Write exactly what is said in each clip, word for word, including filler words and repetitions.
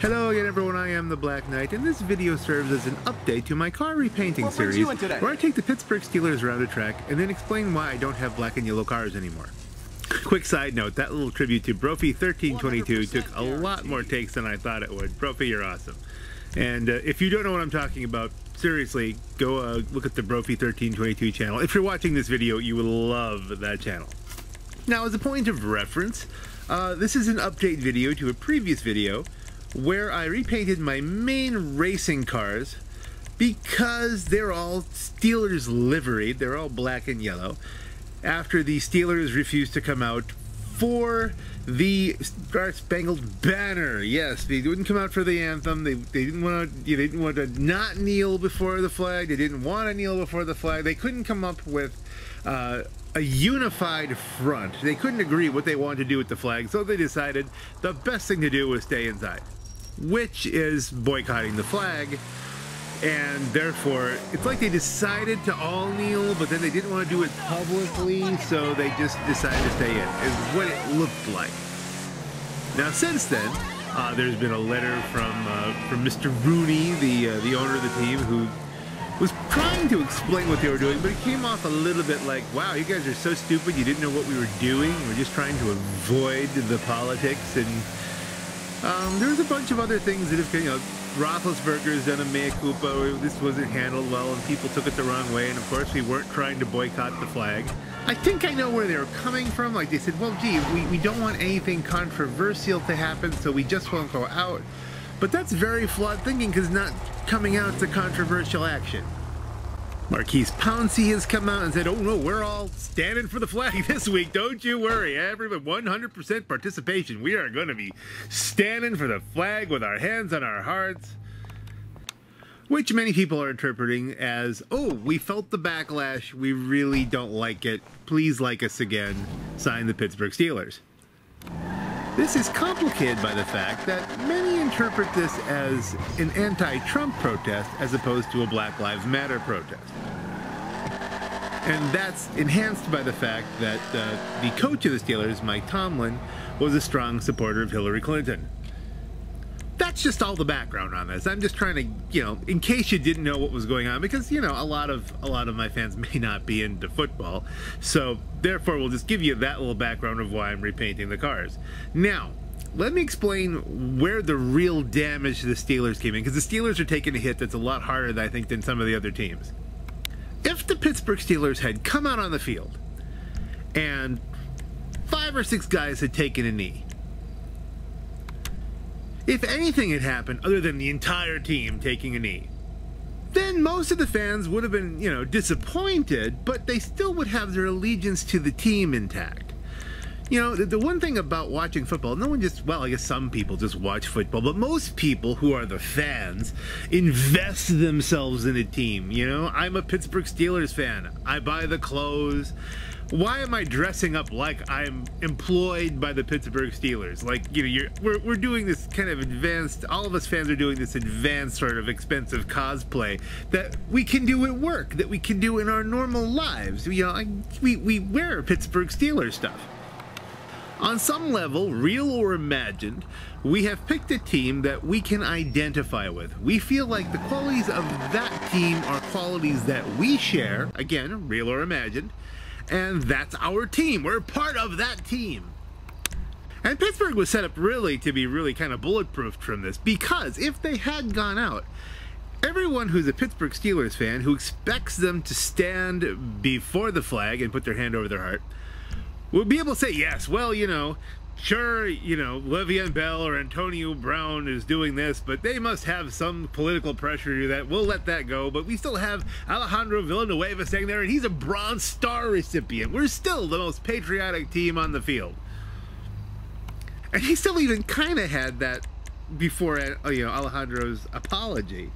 Hello again, everyone. I am the Black Knight, and this video serves as an update to my car repainting what series, where I take the Pittsburgh Steelers around a track and then explain why I don't have black and yellow cars anymore. Quick side note, that little tribute to Broughy thirteen twenty-two took a lot more takes than I thought it would. Broughy, you're awesome. And uh, if you don't know what I'm talking about, seriously, go uh, look at the Broughy thirteen twenty-two channel. If you're watching this video, you will love that channel. Now, as a point of reference, uh, this is an update video to a previous video where I repainted my main racing cars because they're all Steelers liveried, they're all black and yellow, after the Steelers refused to come out for the Star-Spangled Banner. Yes, they wouldn't come out for the anthem. They, they didn't want to. They didn't want to not kneel before the flag. They didn't want to kneel before the flag. They couldn't come up with uh, a unified front. They couldn't agree what they wanted to do with the flag, so they decided the best thing to do was stay inside, which is boycotting the flag. And therefore, it's like they decided to all kneel, but then they didn't want to do it publicly, so they just decided to stay in, is what it looked like. Now, since then, uh, there's been a letter from uh, from Mister Rooney, the uh, the owner of the team, who was trying to explain what they were doing, but it came off a little bit like, wow, you guys are so stupid, you didn't know what we were doing, we're just trying to avoid the politics. And um, there's a bunch of other things that have, you know, Roethlisberger's done a mea culpa. This wasn't handled well, and people took it the wrong way. And of course, we weren't trying to boycott the flag. I think I know where they were coming from. Like, they said, well, gee, we, we don't want anything controversial to happen, so we just won't go out. But that's very flawed thinking, because not coming out is a controversial action. Marquise Pouncey has come out and said, oh no, we're all standing for the flag this week. Don't you worry, everyone, one hundred percent participation. We are going to be standing for the flag with our hands on our hearts. Which many people are interpreting as, oh, we felt the backlash. We really don't like it. Please like us again. Sign the Pittsburgh Steelers. This is complicated by the fact that many interpret this as an anti-Trump protest as opposed to a Black Lives Matter protest. And that's enhanced by the fact that uh, the coach of the Steelers, Mike Tomlin, was a strong supporter of Hillary Clinton. That's just all the background on this. I'm just trying to, you know, in case you didn't know what was going on, because, you know, a lot of a lot of my fans may not be into football, so therefore we'll just give you that little background of why I'm repainting the cars. Now, let me explain where the real damage to the Steelers came in, because the Steelers are taking a hit that's a lot harder, I think, than some of the other teams. If the Pittsburgh Steelers had come out on the field and five or six guys had taken a knee, if anything had happened other than the entire team taking a knee, then most of the fans would have been, you know, disappointed, but they still would have their allegiance to the team intact. You know, the, the one thing about watching football, no one just, well, I guess some people just watch football, but most people who are the fans invest themselves in a team. You know, I'm a Pittsburgh Steelers fan. I buy the clothes. Why am I dressing up like I'm employed by the Pittsburgh Steelers? Like, you know, you're, we're, we're doing this kind of advanced, all of us fans are doing this advanced sort of expensive cosplay that we can do at work, that we can do in our normal lives. You know, I, we, we wear Pittsburgh Steelers stuff. On some level, real or imagined, we have picked a team that we can identify with. We feel like the qualities of that team are qualities that we share, again, real or imagined, and that's our team. We're part of that team. And Pittsburgh was set up really to be really kind of bulletproofed from this, because if they had gone out, everyone who's a Pittsburgh Steelers fan who expects them to stand before the flag and put their hand over their heart will be able to say, yes, well, you know, sure, you know, Le'Veon Bell or Antonio Brown is doing this, but they must have some political pressure to do that. We'll let that go. But we still have Alejandro Villanueva standing there, and he's a Bronze Star recipient. We're still the most patriotic team on the field. And he still even kind of had that before, you know, Alejandro's apology.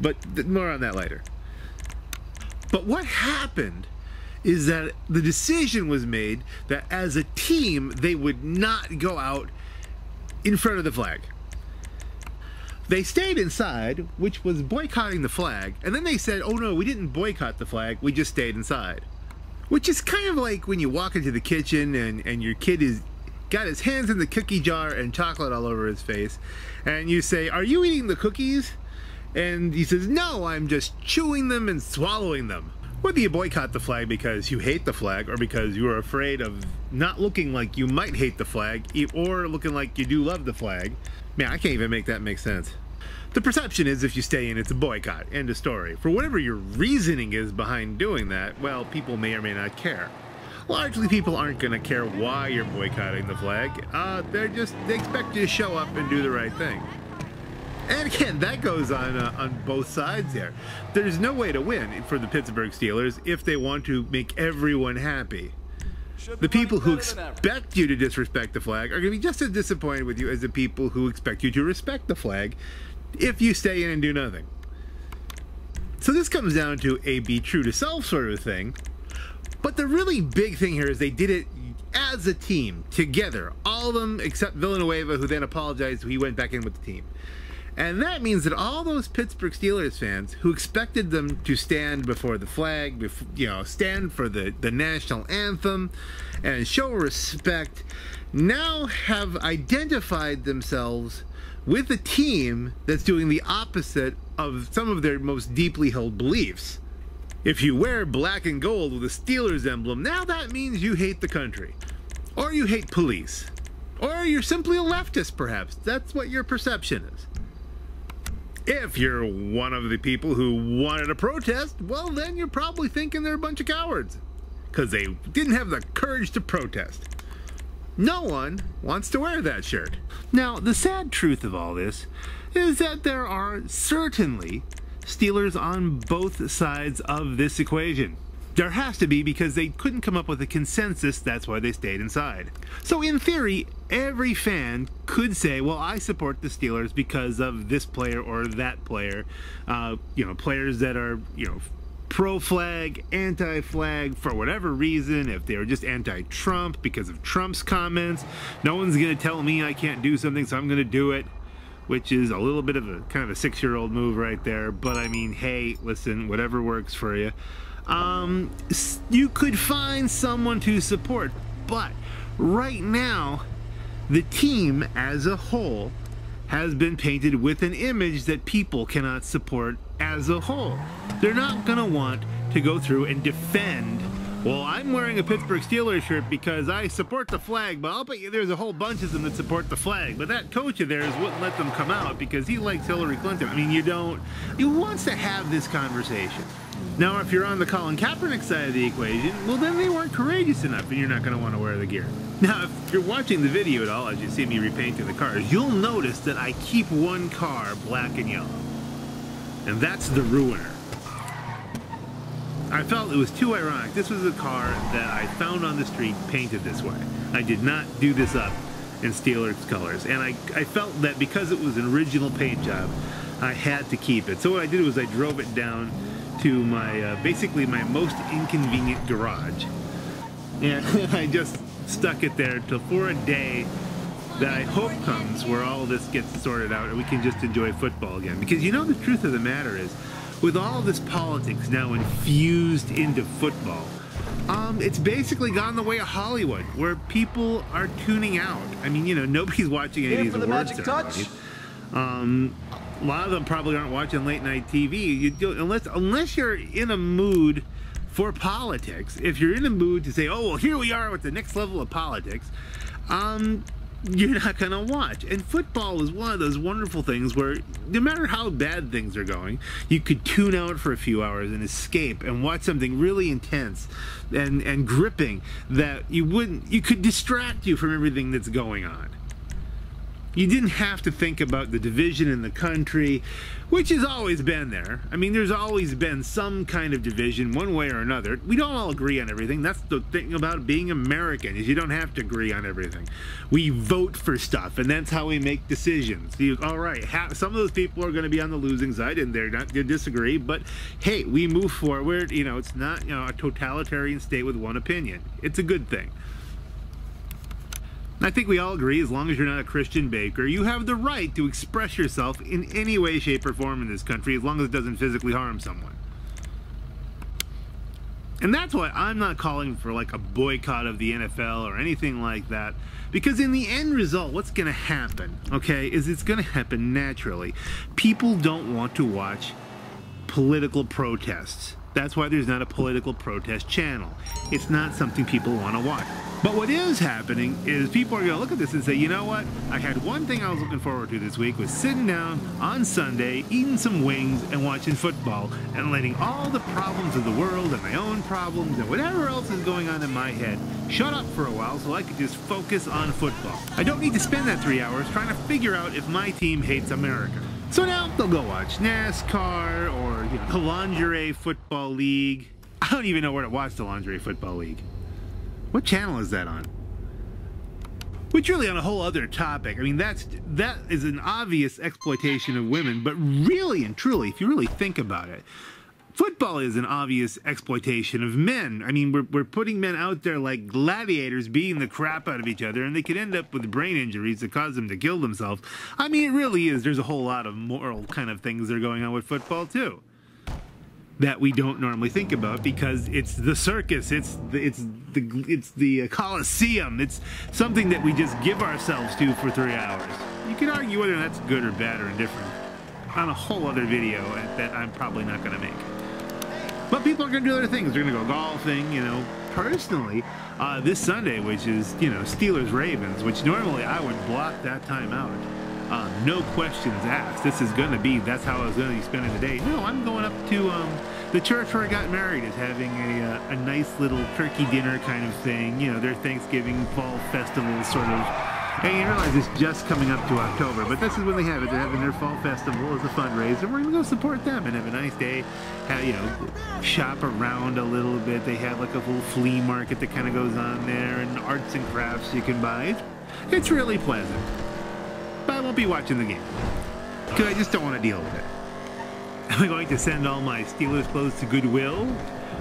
But more on that later. But what happened is that the decision was made that as a team, they would not go out in front of the flag. They stayed inside, which was boycotting the flag, and then they said, oh no, we didn't boycott the flag, we just stayed inside. Which is kind of like when you walk into the kitchen and, and your kid is got his hands in the cookie jar and chocolate all over his face, and you say, "Are you eating the cookies?" And he says, "No, I'm just chewing them and swallowing them." Whether you boycott the flag because you hate the flag, or because you are afraid of not looking like you might hate the flag, or looking like you do love the flag, man, I can't even make that make sense. The perception is if you stay in, it's a boycott, end of story. For whatever your reasoning is behind doing that, well, people may or may not care. Largely, people aren't going to care why you're boycotting the flag. Uh, they're just, they expect you to show up and do the right thing. And again, that goes on uh, on both sides there. There's no way to win for the Pittsburgh Steelers if they want to make everyone happy. The people who expect you to disrespect the flag are going to be just as disappointed with you as the people who expect you to respect the flag if you stay in and do nothing. So this comes down to a be true to self sort of thing. But the really big thing here is they did it as a team, together. All of them except Villanueva, who then apologized, he went back in with the team. And that means that all those Pittsburgh Steelers fans who expected them to stand before the flag, before, you know, stand for the, the national anthem and show respect, now have identified themselves with a team that's doing the opposite of some of their most deeply held beliefs. If you wear black and gold with a Steelers emblem, now that means you hate the country, or you hate police, or you're simply a leftist perhaps. That's what your perception is. If you're one of the people who wanted a protest, well then you're probably thinking they're a bunch of cowards, because they didn't have the courage to protest. No one wants to wear that shirt. Now, the sad truth of all this is that there are certainly Steelers on both sides of this equation. There has to be, because they couldn't come up with a consensus, that's why they stayed inside. So in theory, every fan could say, well, I support the Steelers because of this player or that player. Uh, you know, players that are, you know, pro-flag, anti-flag, for whatever reason. If they were just anti-Trump because of Trump's comments, no one's going to tell me I can't do something, so I'm going to do it. Which is a little bit of a kind of a six-year-old move right there. But I mean, hey, listen, whatever works for you. Um, you could find someone to support, but right now the team as a whole has been painted with an image that people cannot support as a whole. They're not going to want to go through and defend, well, I'm wearing a Pittsburgh Steelers shirt because I support the flag, but I'll bet you there's a whole bunch of them that support the flag, but that coach of theirs wouldn't let them come out because he likes Hillary Clinton. I mean, you don't, he wants to have this conversation. Now, if you're on the Colin Kaepernick side of the equation, well, then they weren't courageous enough, and you're not going to want to wear the gear. Now, if you're watching the video at all, as you see me repainting the cars, you'll notice that I keep one car black and yellow, and that's the Ruiner. I felt it was too ironic. This was a car that I found on the street painted this way. I did not do this up in Steelers colors, and I, I felt that because it was an original paint job, I had to keep it. So what I did was I drove it down to my uh, basically my most inconvenient garage, and I just stuck it there till for a day that I hope comes where all this gets sorted out and we can just enjoy football again. Because you know, the truth of the matter is, with all this politics now infused into football, um, it's basically gone the way of Hollywood, where people are tuning out. I mean, you know, nobody's watching any Here of these awards the ceremonies. Um, A lot of them probably aren't watching late night T V. You do, unless unless you're in a mood for politics. If you're in a mood to say, oh, well, here we are with the next level of politics, um, you're not gonna watch. And football is one of those wonderful things where no matter how bad things are going, you could tune out for a few hours and escape and watch something really intense and, and gripping that you wouldn't, you could distract you from everything that's going on. You didn't have to think about the division in the country, which has always been there. I mean, there's always been some kind of division one way or another. We don't all agree on everything. That's the thing about being American, is you don't have to agree on everything. We vote for stuff, and that's how we make decisions. You, all right, ha some of those people are going to be on the losing side, and they're not going to disagree, but hey, we move forward. You know, it's not, you know, a totalitarian state with one opinion. It's a good thing. I think we all agree, as long as you're not a Christian baker, you have the right to express yourself in any way, shape, or form in this country, as long as it doesn't physically harm someone. And that's why I'm not calling for like a boycott of the N F L or anything like that, because in the end result, what's going to happen, okay, is it's going to happen naturally. People don't want to watch political protests. That's why there's not a political protest channel. It's not something people want to watch. But what is happening is people are going to look at this and say, you know what? I had one thing I was looking forward to this week was sitting down on Sunday, eating some wings and watching football and letting all the problems of the world and my own problems and whatever else is going on in my head shut up for a while so I could just focus on football. I don't need to spend that three hours trying to figure out if my team hates America. So now they'll go watch NASCAR or, you know, the Lingerie Football League. I don't even know where to watch the Lingerie Football League. What channel is that on? Which really on a whole other topic. I mean, that's that is an obvious exploitation of women, but really and truly, if you really think about it, football is an obvious exploitation of men. I mean, we're, we're putting men out there like gladiators, beating the crap out of each other, and they could end up with brain injuries that cause them to kill themselves. I mean, it really is. There's a whole lot of moral kind of things that are going on with football, too, that we don't normally think about because it's the circus, it's the, it's the, it's the Colosseum, it's something that we just give ourselves to for three hours. You can argue whether that's good or bad or indifferent on a whole other video that I'm probably not going to make. But people are going to do other things. They're going to go golfing, you know. Personally, uh, this Sunday, which is, you know, Steelers Ravens, which normally I would block that time out. Uh, no questions asked. This is going to be, that's how I was going to be spending the day. No, I'm going up to um, the church where I got married is having a, uh, a nice little turkey dinner kind of thing. You know, their Thanksgiving fall festival sort of. And you realize it's just coming up to October, but this is when they have it. They're having their fall festival as a fundraiser. We're going to go support them and have a nice day. Have, you know, shop around a little bit. They have like a little flea market that kind of goes on there, and arts and crafts you can buy. It's really pleasant. But I won't be watching the game because I just don't want to deal with it. Am I going to send all my Steelers clothes to Goodwill?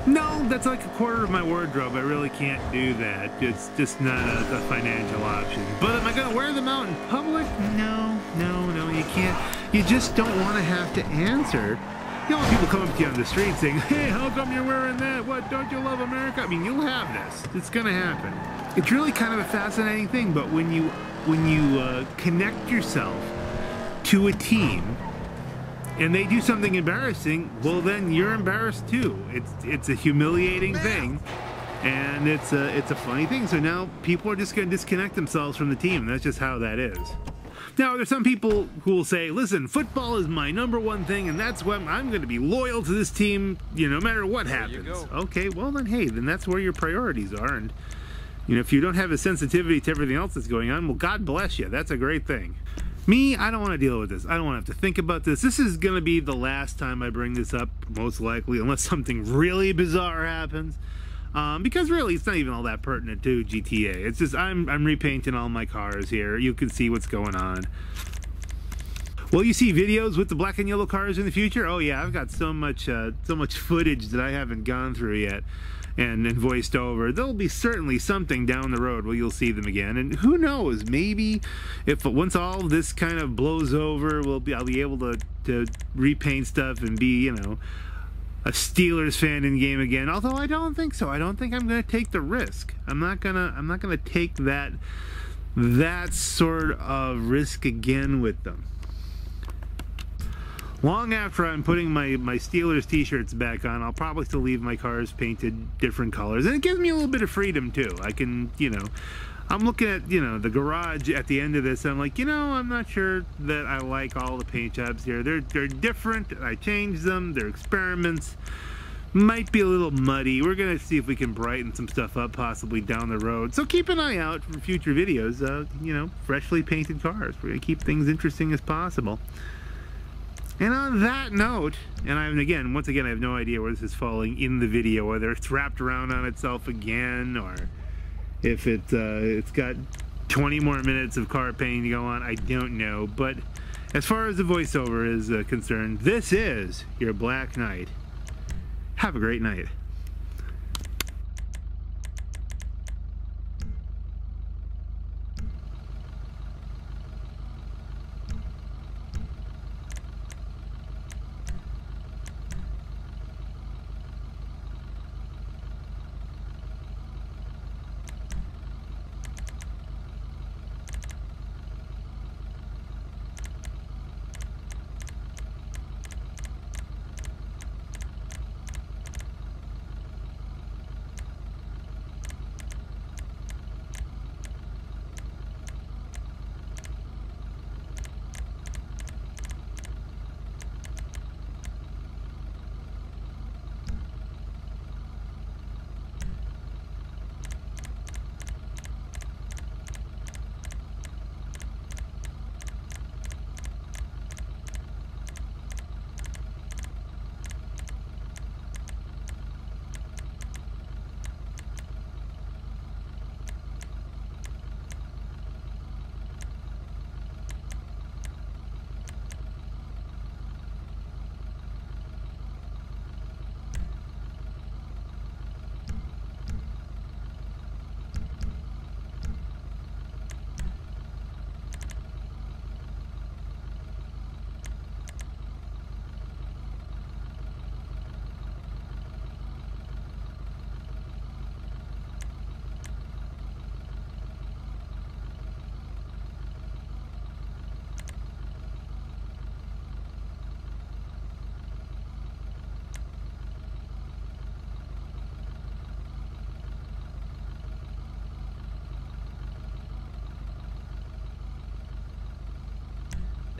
No, that's like a quarter of my wardrobe. I really can't do that. It's just not a, a financial option. But am I going to wear them out in public? No, no, no, you can't. You just don't want to have to answer. You don't want people coming up to you on the street saying, hey, how come you're wearing that? What, don't you love America? I mean, you'll have this. It's going to happen. It's really kind of a fascinating thing, but when you, when you uh, connect yourself to a team, and they do something embarrassing, well then you're embarrassed too. It's it's a humiliating thing, and it's a, it's a funny thing. So now people are just gonna disconnect themselves from the team. That's just how that is. Now there's some people who will say, listen, football is my number one thing, and that's when I'm gonna be loyal to this team, you know, no matter what happens. Okay, well then hey, then that's where your priorities are. And you know, if you don't have a sensitivity to everything else that's going on, well God bless you, that's a great thing. Me, I don't want to deal with this. I don't want to have to think about this. This is going to be the last time I bring this up, most likely, unless something really bizarre happens. Um, because really, it's not even all that pertinent to G T A. It's just I'm, I'm repainting all my cars here. You can see what's going on. Will you see videos with the black and yellow cars in the future? Oh yeah, I've got so much, uh, so much footage that I haven't gone through yet. And, and voiced over. There'll be certainly something down the road where you'll see them again, and who knows, maybe if once all this kind of blows over, we'll be I'll be able to, to repaint stuff and be, you know, a Steelers fan in game again. Although I don't think so. I don't think I'm gonna take the risk. I'm not gonna I'm not gonna take that that sort of risk again with them. Long after I'm putting my, my Steelers t-shirts back on, I'll probably still leave my cars painted different colors. And it gives me a little bit of freedom, too. I can, you know, I'm looking at, you know, the garage at the end of this, and I'm like, you know, I'm not sure that I like all the paint jobs here. They're, they're different. I changed them. They're experiments. Might be a little muddy. We're going to see if we can brighten some stuff up possibly down the road. So keep an eye out for future videos of, you know, freshly painted cars. We're going to keep things interesting as possible. And on that note, and I'm again, once again, I have no idea where this is falling in the video, whether it's wrapped around on itself again, or if it, uh, it's got twenty more minutes of car painting to go on, I don't know. But as far as the voiceover is uh, concerned, this is your Black Knight. Have a great night.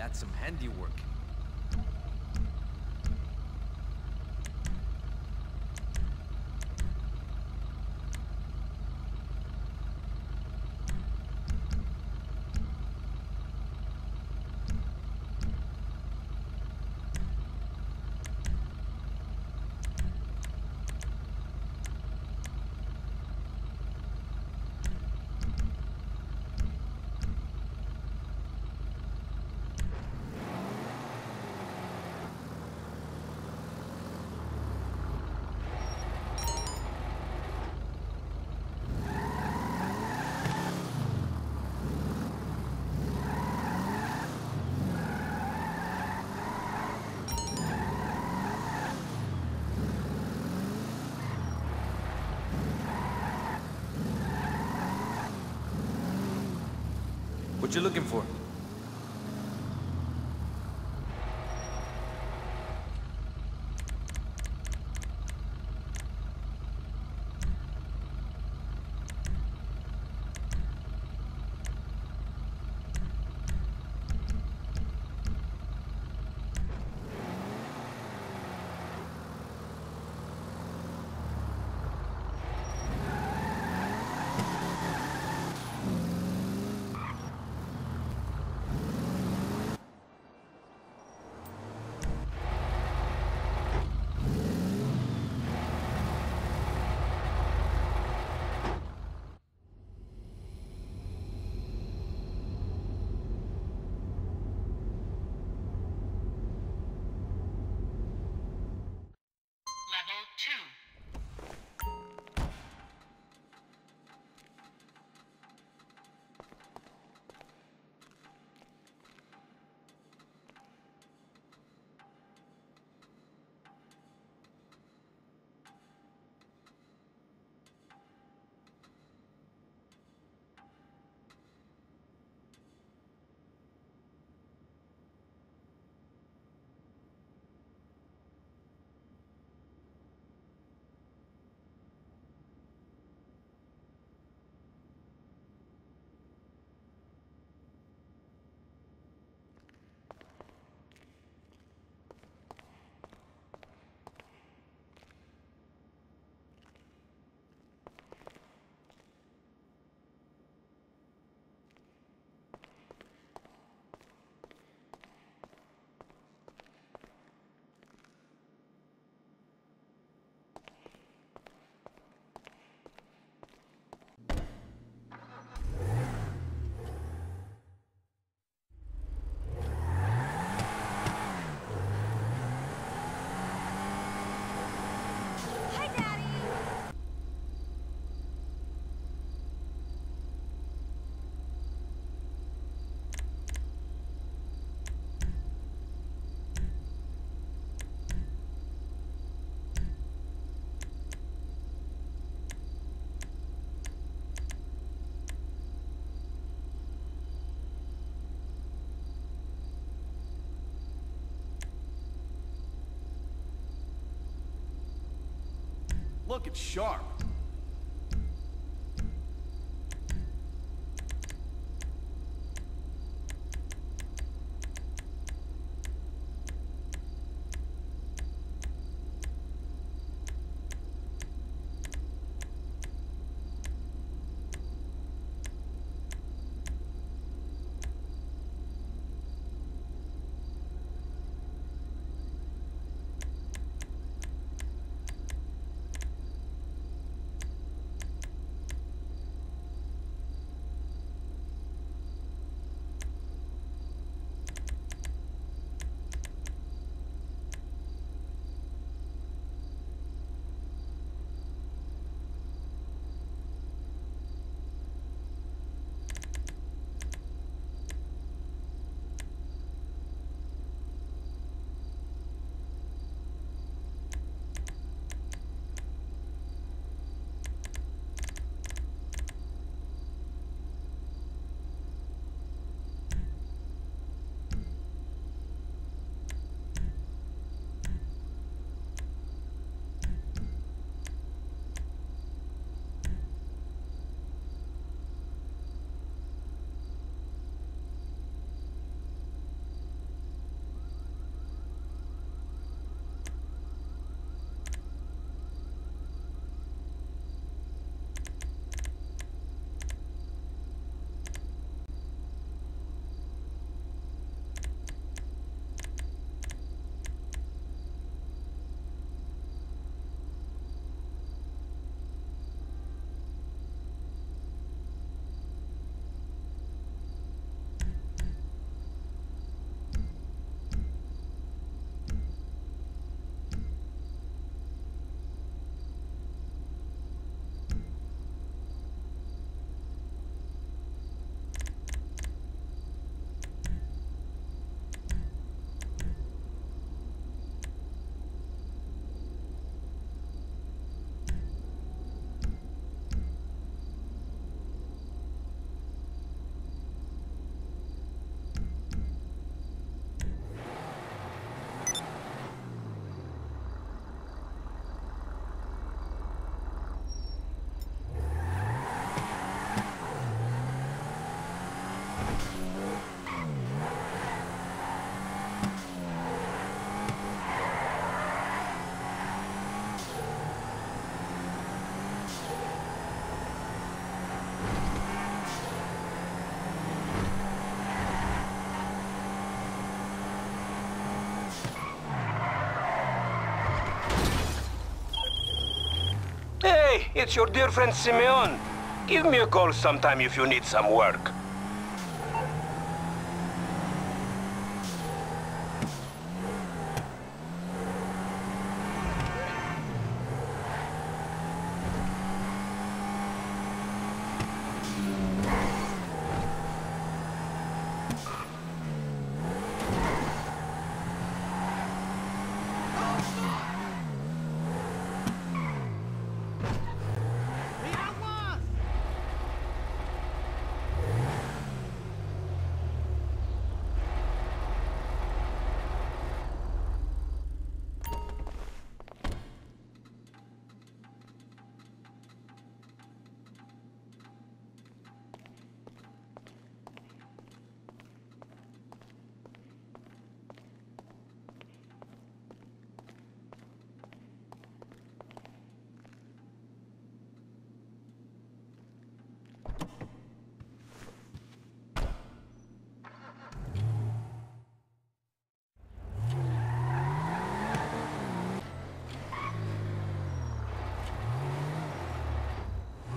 That's some handiwork. What you looking for? Look, it's sharp. Hey, it's your dear friend Simeon. Give me a call sometime if you need some work.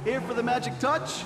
Here for the magic touch.